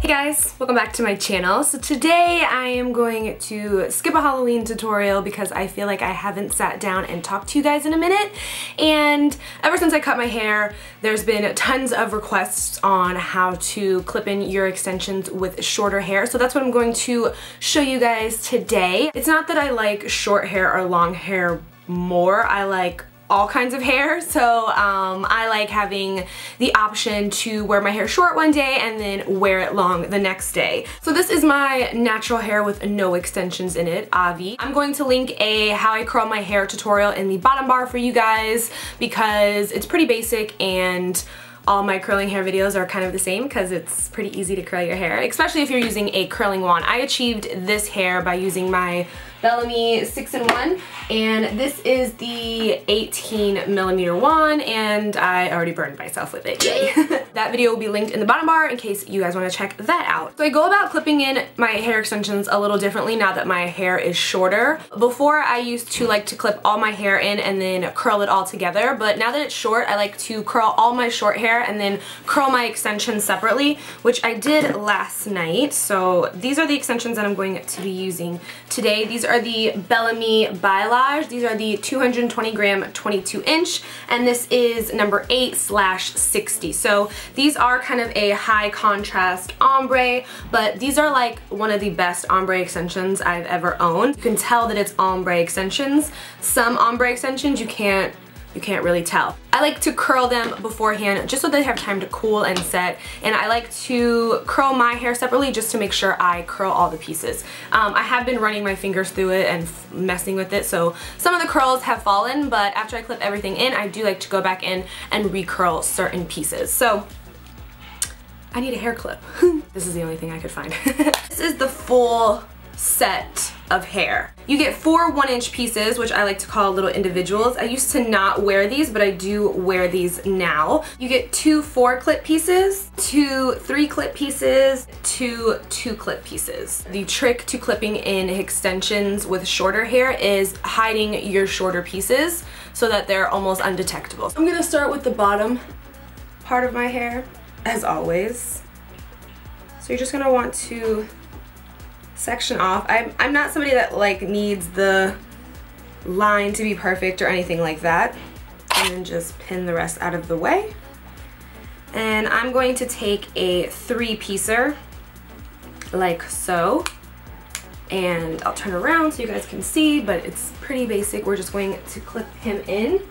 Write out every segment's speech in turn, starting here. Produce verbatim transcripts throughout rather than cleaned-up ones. Hey guys, welcome back to my channel. So today I am going to skip a Halloween tutorial because I feel like I haven't sat down and talked to you guys in a minute. And ever since I cut my hair, there's been tons of requests on how to clip in your extensions with shorter hair. So that's what I'm going to show you guys today. It's not that I like short hair or long hair more, I like all kinds of hair, so um, I like having the option to wear my hair short one day and then wear it long the next day. So this is my natural hair with no extensions in it, Avi. I'm going to link a how I curl my hair tutorial in the bottom bar for you guys because it's pretty basic and all my curling hair videos are kind of the same because it's pretty easy to curl your hair, especially if you're using a curling wand. I achieved this hair by using my Bellami six in one, and this is the eighteen millimeter wand, and I already burned myself with it, yay. That video will be linked in the bottom bar in case you guys want to check that out. So I go about clipping in my hair extensions a little differently now that my hair is shorter. Before, I used to like to clip all my hair in and then curl it all together, but now that it's short, I like to curl all my short hair and then curl my extensions separately, which I did last night. So these are the extensions that I'm going to be using today. These are the Bellami Balayage. These are the two hundred twenty gram twenty-two inch, and this is number eight slash sixty. So these are kind of a high contrast ombre, but these are like one of the best ombre extensions I've ever owned. You can tell that it's ombre extensions. Some ombre extensions you can't You can't really tell. I like to curl them beforehand just so they have time to cool and set, and I like to curl my hair separately just to make sure I curl all the pieces. Um, I have been running my fingers through it and f messing with it, so some of the curls have fallen, but after I clip everything in, I do like to go back in and recurl certain pieces. So I need a hair clip. This is the only thing I could find. This is the full set of hair. You get four one inch pieces, which I like to call little individuals. I used to not wear these, but I do wear these now. You get two four clip pieces, two three clip pieces, two two clip pieces. The trick to clipping in extensions with shorter hair is hiding your shorter pieces so that they're almost undetectable. I'm gonna start with the bottom part of my hair, as always. So you're just gonna want to section off. I'm, I'm not somebody that like needs the line to be perfect or anything like that. And then just pin the rest out of the way. And I'm going to take a three-piecer like so. And I'll turn around so you guys can see, but it's pretty basic. We're just going to clip him in.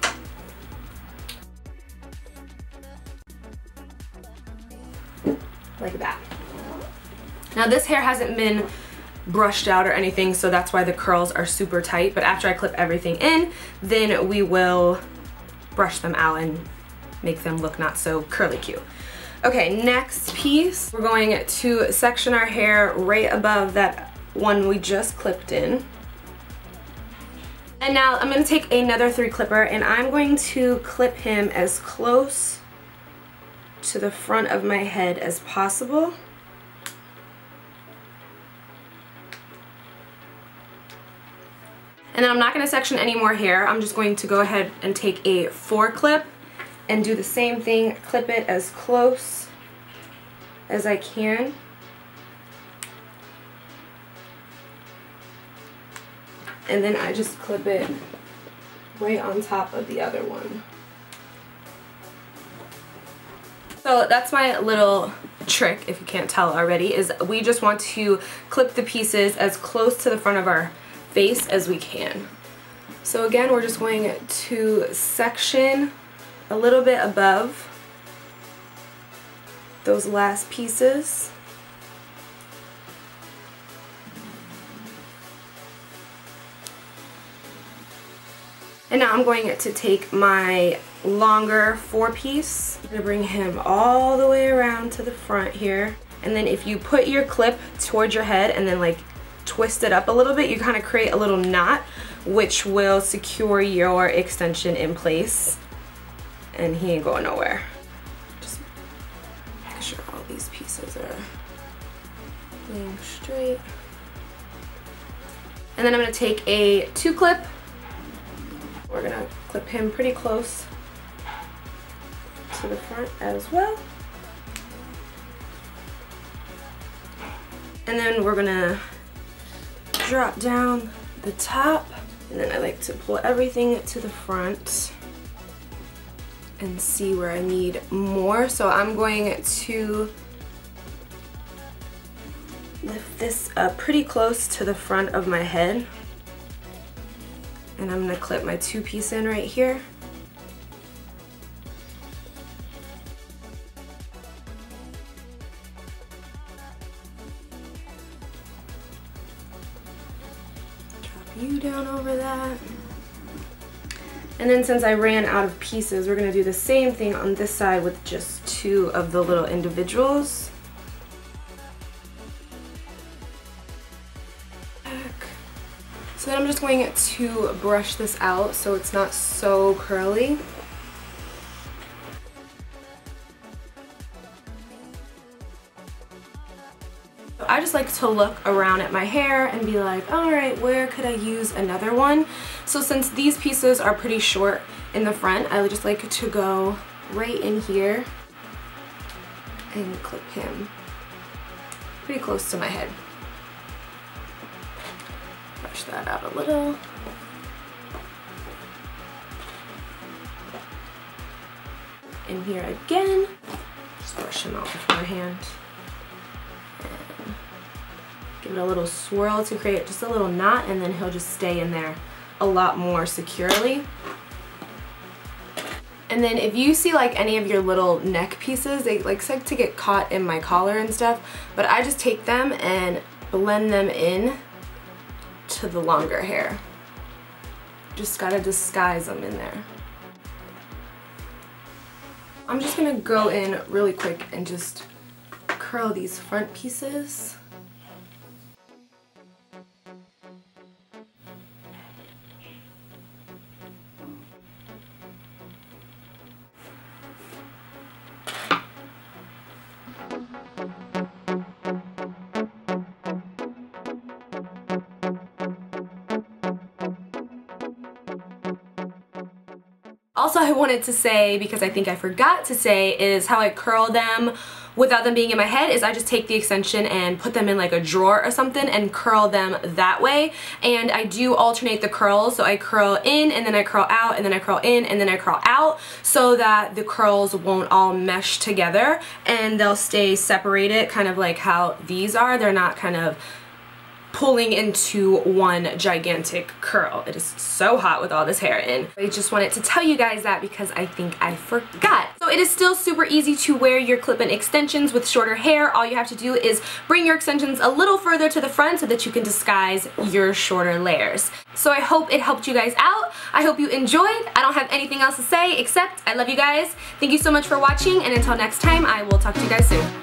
Like that. Now this hair hasn't been brushed out or anything, so that's why the curls are super tight, but after I clip everything in, then we will brush them out and make them look not so curly cute. Okay, next piece, we're going to section our hair right above that one we just clipped in. And now I'm going to take another three clipper, and I'm going to clip him as close to the front of my head as possible. And then I'm not going to section any more hair. I'm just going to go ahead and take a four clip and do the same thing. Clip it as close as I can. And then I just clip it right on top of the other one. So that's my little trick, if you can't tell already, is we just want to clip the pieces as close to the front of our face as we can. So again, we're just going to section a little bit above those last pieces. And now I'm going to take my longer four piece. I'm going to bring him all the way around to the front here. And then if you put your clip towards your head and then like twist it up a little bit, you kind of create a little knot which will secure your extension in place, and he ain't going nowhere. Just make sure all these pieces are being straight. And then I'm going to take a two clip. We're going to clip him pretty close to the front as well. And then we're gonna drop down the top, and then I like to pull everything to the front and see where I need more. So I'm going to lift this up pretty close to the front of my head, and I'm gonna clip my two-piece in right here. You down over that. And then since I ran out of pieces, we're going to do the same thing on this side with just two of the little individuals. Back. So then I'm just going to brush this out so it's not so curly. I just like to look around at my hair and be like, alright, where could I use another one? So since these pieces are pretty short in the front, I would just like to go right in here and clip him pretty close to my head. Brush that out a little. In here again. Just brush him out beforehand. Give it a little swirl to create just a little knot, and then he'll just stay in there a lot more securely. And then if you see like any of your little neck pieces, they like like to get caught in my collar and stuff, but I just take them and blend them in to the longer hair. Just gotta disguise them in there. I'm just gonna go in really quick and just curl these front pieces. Also, I wanted to say, because I think I forgot to say, is how I curl them without them being in my head is I just take the extension and put them in like a drawer or something and curl them that way. And I do alternate the curls, so I curl in and then I curl out and then I curl in and then I curl out, so that the curls won't all mesh together and they'll stay separated, kind of like how these are. They're not kind of pulling into one gigantic curl. It is so hot with all this hair in. I just wanted to tell you guys that because I think I forgot. So it is still super easy to wear your clip-in extensions with shorter hair. All you have to do is bring your extensions a little further to the front so that you can disguise your shorter layers. So I hope it helped you guys out. I hope you enjoyed. I don't have anything else to say except I love you guys. Thank you so much for watching, and until next time, I will talk to you guys soon.